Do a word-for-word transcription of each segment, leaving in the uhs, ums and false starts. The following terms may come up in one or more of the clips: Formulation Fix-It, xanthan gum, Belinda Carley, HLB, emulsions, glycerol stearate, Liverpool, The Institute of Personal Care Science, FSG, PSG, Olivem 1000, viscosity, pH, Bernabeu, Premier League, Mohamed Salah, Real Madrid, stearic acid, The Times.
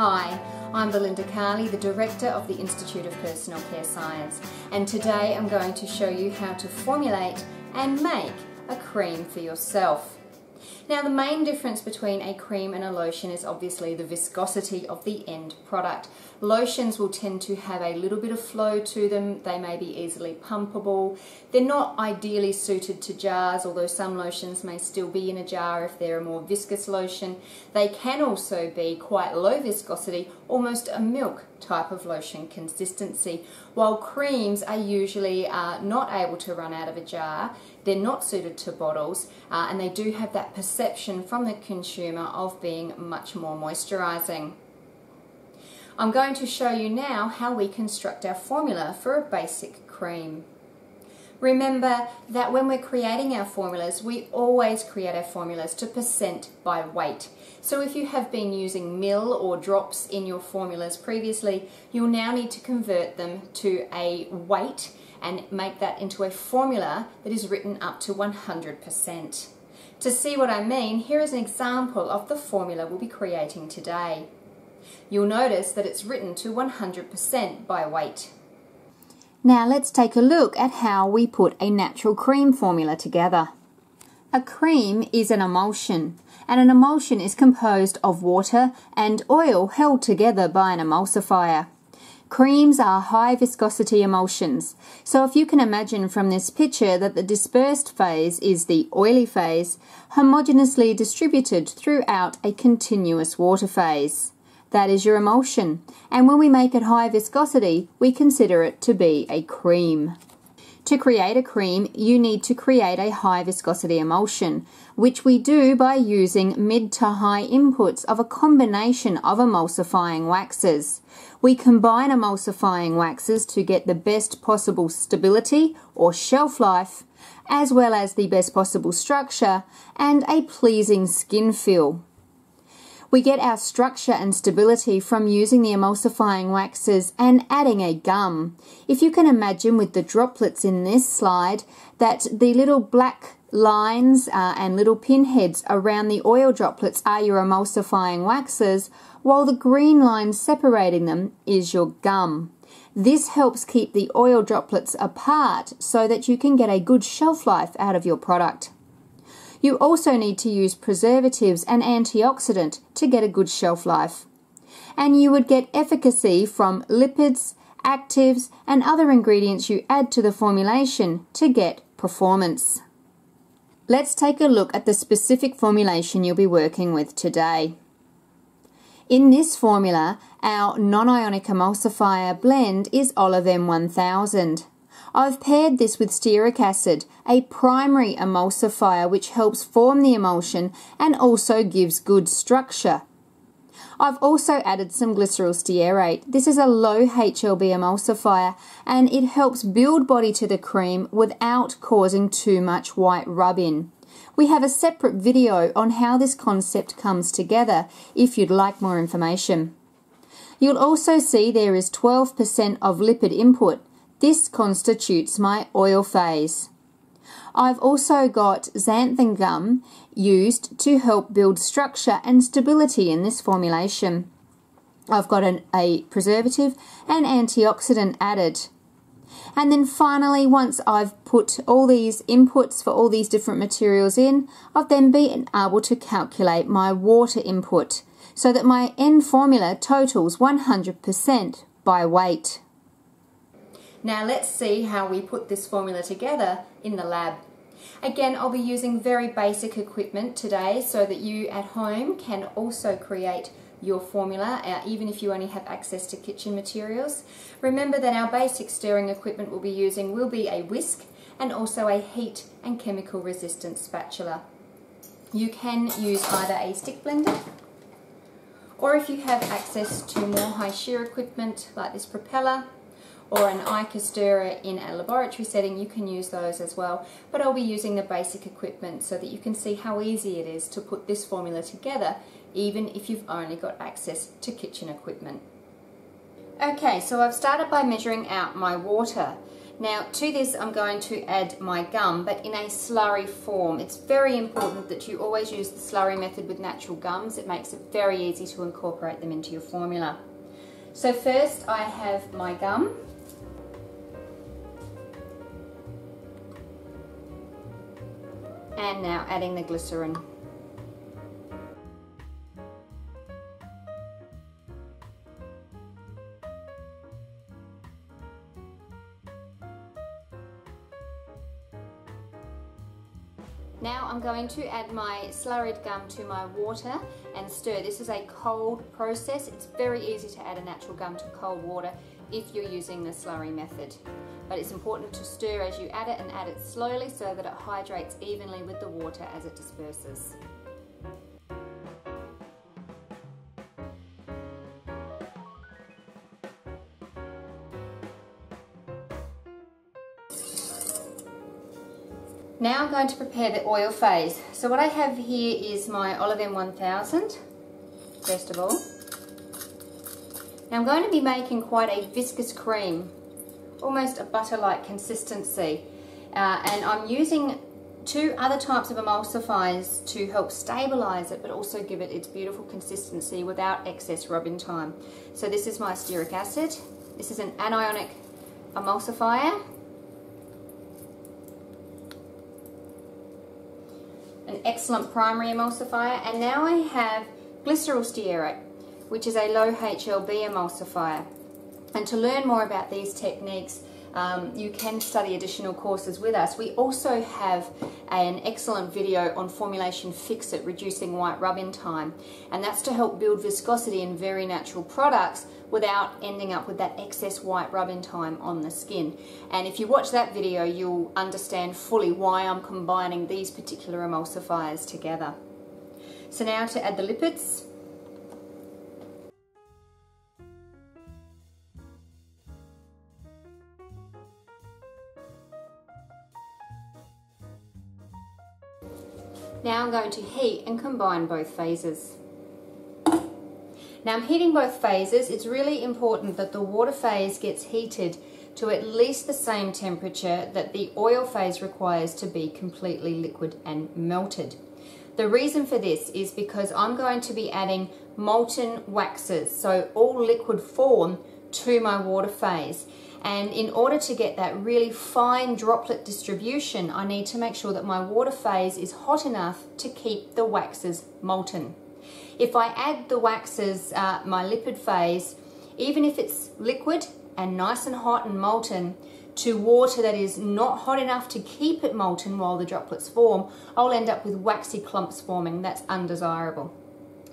Hi, I'm Belinda Carley, the Director of the Institute of Personal Care Science, and today I'm going to show you how to formulate and make a cream for yourself. Now, the main difference between a cream and a lotion is obviously the viscosity of the end product. Lotions will tend to have a little bit of flow to them, they may be easily pumpable. They're not ideally suited to jars, although some lotions may still be in a jar if they're a more viscous lotion. They can also be quite low viscosity, almost a milk type of lotion consistency. While creams are usually uh, not able to run out of a jar, they're not suited to bottles, uh, and they do have that perception from the consumer of being much more moisturizing. I'm going to show you now how we construct our formula for a basic cream. Remember that when we're creating our formulas, we always create our formulas to percent by weight. So if you have been using mil or drops in your formulas previously, you'll now need to convert them to a weight and make that into a formula that is written up to one hundred percent. To see what I mean, here is an example of the formula we'll be creating today. You'll notice that it's written to one hundred percent by weight. Now let's take a look at how we put a natural cream formula together. A cream is an emulsion, and an emulsion is composed of water and oil held together by an emulsifier. Creams are high viscosity emulsions, so if you can imagine from this picture that the dispersed phase is the oily phase, homogeneously distributed throughout a continuous water phase. That is your emulsion, and when we make it high viscosity, we consider it to be a cream. To create a cream, you need to create a high viscosity emulsion, which we do by using mid to high inputs of a combination of emulsifying waxes. We combine emulsifying waxes to get the best possible stability or shelf life, as well as the best possible structure and a pleasing skin feel. We get our structure and stability from using the emulsifying waxes and adding a gum. If you can imagine with the droplets in this slide that the little black lines uh, and little pinheads around the oil droplets are your emulsifying waxes, while the green line separating them is your gum. This helps keep the oil droplets apart so that you can get a good shelf life out of your product. You also need to use preservatives and antioxidant to get a good shelf life. And you would get efficacy from lipids, actives and other ingredients you add to the formulation to get performance. Let's take a look at the specific formulation you'll be working with today. In this formula, our non-ionic emulsifier blend is Olivem one thousand. I've paired this with stearic acid, a primary emulsifier which helps form the emulsion and also gives good structure. I've also added some glycerol stearate. This is a low H L B emulsifier and it helps build body to the cream without causing too much white rub-in. We have a separate video on how this concept comes together if you'd like more information. You'll also see there is twelve percent of lipid input. This constitutes my oil phase. I've also got xanthan gum used to help build structure and stability in this formulation. I've got an, a preservative and antioxidant added. And then finally, once I've put all these inputs for all these different materials in, I've then been able to calculate my water input so that my end formula totals one hundred percent by weight. Now let's see how we put this formula together in the lab. Again, I'll be using very basic equipment today so that you at home can also create your formula, uh, even if you only have access to kitchen materials. Remember that our basic stirring equipment we'll be using will be a whisk and also a heat and chemical resistant spatula. You can use either a stick blender, or if you have access to more high shear equipment like this propeller, or an I C A stirrer in a laboratory setting, you can use those as well. But I'll be using the basic equipment so that you can see how easy it is to put this formula together, even if you've only got access to kitchen equipment. Okay, so I've started by measuring out my water. Now to this I'm going to add my gum, but in a slurry form. It's very important that you always use the slurry method with natural gums. It makes it very easy to incorporate them into your formula. So first I have my gum. And now adding the glycerin. Now I'm going to add my slurried gum to my water and stir. This is a cold process. It's very easy to add a natural gum to cold water if you're using the slurry method. But it's important to stir as you add it, and add it slowly so that it hydrates evenly with the water as it disperses. Now I'm going to prepare the oil phase. So what I have here is my Olivem one thousand, first of all. Now I'm going to be making quite a viscous cream, almost a butter-like consistency. Uh, and I'm using two other types of emulsifiers to help stabilise it, but also give it its beautiful consistency without excess rubbing time. So this is my stearic acid. This is an anionic emulsifier. An excellent primary emulsifier, and now I have glycerol stearate, which is a low H L B emulsifier. And to learn more about these techniques, um, you can study additional courses with us. We also have an excellent video on Formulation Fix-It, reducing white rub-in time, and that's to help build viscosity in very natural products without ending up with that excess white rub-in time on the skin. And if you watch that video, you'll understand fully why I'm combining these particular emulsifiers together. So now to add the lipids. Now I'm going to heat and combine both phases. Now I'm heating both phases. It's really important that the water phase gets heated to at least the same temperature that the oil phase requires to be completely liquid and melted. The reason for this is because I'm going to be adding molten waxes, so all liquid form, to my water phase. And in order to get that really fine droplet distribution, I need to make sure that my water phase is hot enough to keep the waxes molten. If I add the waxes, uh, my lipid phase, even if it's liquid and nice and hot and molten, to water that is not hot enough to keep it molten while the droplets form, I'll end up with waxy clumps forming. That's undesirable.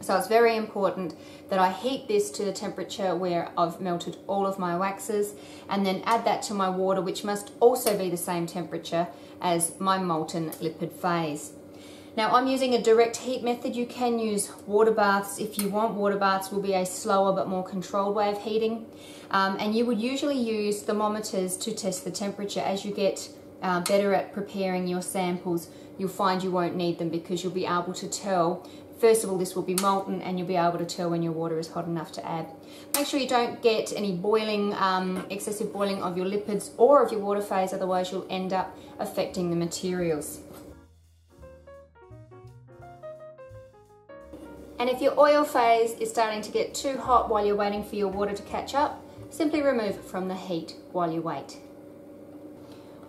So it's very important that I heat this to the temperature where I've melted all of my waxes, and then add that to my water, which must also be the same temperature as my molten lipid phase. Now I'm using a direct heat method. You can use water baths if you want. Water baths will be a slower but more controlled way of heating. Um, and you would usually use thermometers to test the temperature. As you get uh, better at preparing your samples, you'll find you won't need them, because you'll be able to tell. First of all, this will be molten, and you'll be able to tell when your water is hot enough to add. Make sure you don't get any boiling, um, excessive boiling of your lipids or of your water phase, otherwise you'll end up affecting the materials. And if your oil phase is starting to get too hot while you're waiting for your water to catch up, simply remove it from the heat while you wait.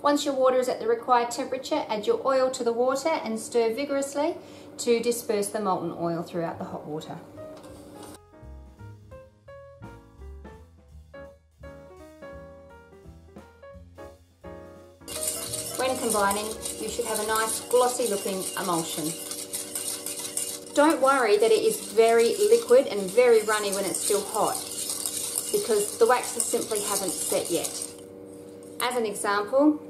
Once your water is at the required temperature, add your oil to the water and stir vigorously to disperse the molten oil throughout the hot water. When combining, you should have a nice glossy looking emulsion. Don't worry that it is very liquid and very runny when it's still hot, because the waxes simply haven't set yet. As an example,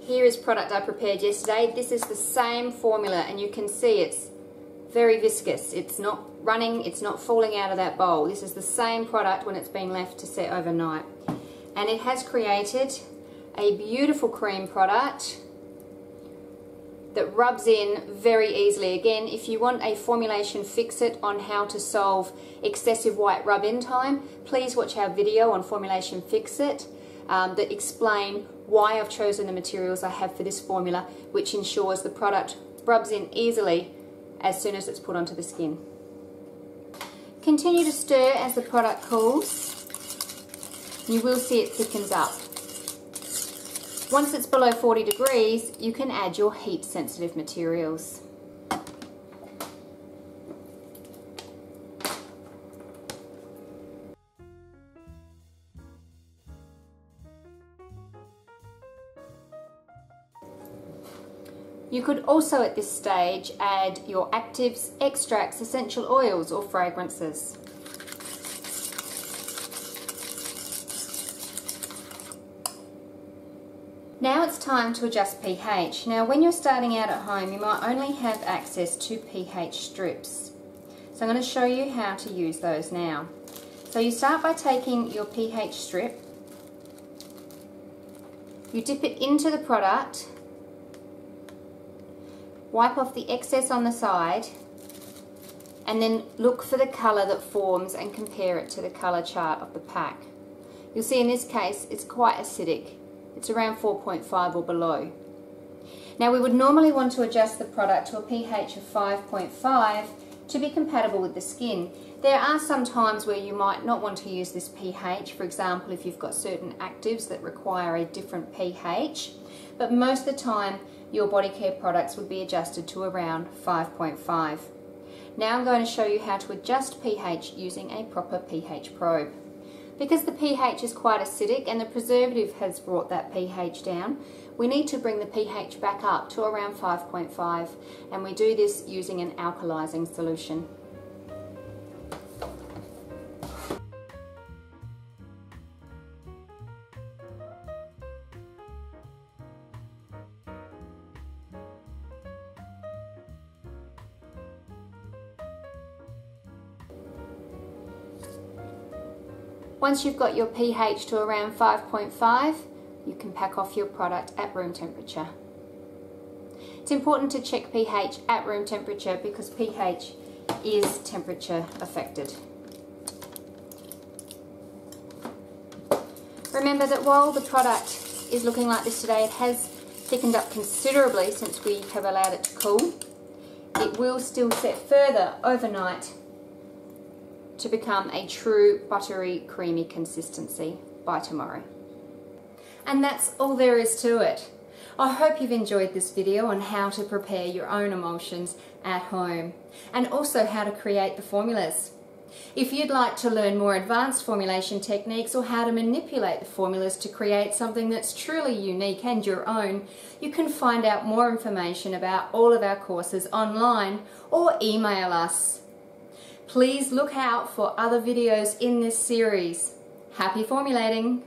here is product I prepared yesterday. This is the same formula, and you can see it's very viscous. It's not running, it's not falling out of that bowl. This is the same product when it's been left to set overnight. And it has created a beautiful cream product that rubs in very easily. Again, if you want a formulation fix-it on how to solve excessive white rub-in time, please watch our video on formulation fix-it um, that explain why I've chosen the materials I have for this formula, which ensures the product rubs in easily as soon as it's put onto the skin. Continue to stir as the product cools. You will see it thickens up. Once it's below forty degrees, you can add your heat-sensitive materials. You could also at this stage add your actives, extracts, essential oils or fragrances. Now it's time to adjust pH. Now when you're starting out at home, you might only have access to pH strips. So I'm going to show you how to use those now. So you start by taking your pH strip, you dip it into the product, wipe off the excess on the side, and then look for the colour that forms and compare it to the colour chart of the pack. You'll see in this case it's quite acidic. It's around four point five or below. Now we would normally want to adjust the product to a pH of five point five to be compatible with the skin. There are some times where you might not want to use this pH, for example if you've got certain actives that require a different pH, but most of the time your body care products would be adjusted to around five point five. Now I'm going to show you how to adjust pH using a proper pH probe. Because the pH is quite acidic and the preservative has brought that pH down, we need to bring the pH back up to around five point five, and we do this using an alkalizing solution. Once you've got your pH to around five point five, you can pack off your product at room temperature. It's important to check pH at room temperature because pH is temperature affected. Remember that while the product is looking like this today, it has thickened up considerably since we have allowed it to cool. It will still set further overnight to become a true buttery, creamy consistency by tomorrow. And that's all there is to it. I hope you've enjoyed this video on how to prepare your own emulsions at home, and also how to create the formulas. If you'd like to learn more advanced formulation techniques or how to manipulate the formulas to create something that's truly unique and your own, you can find out more information about all of our courses online or email us. Please look out for other videos in this series. Happy formulating!